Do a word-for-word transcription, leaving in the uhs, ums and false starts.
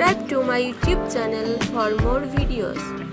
subscribe to my YouTube channel for more videos.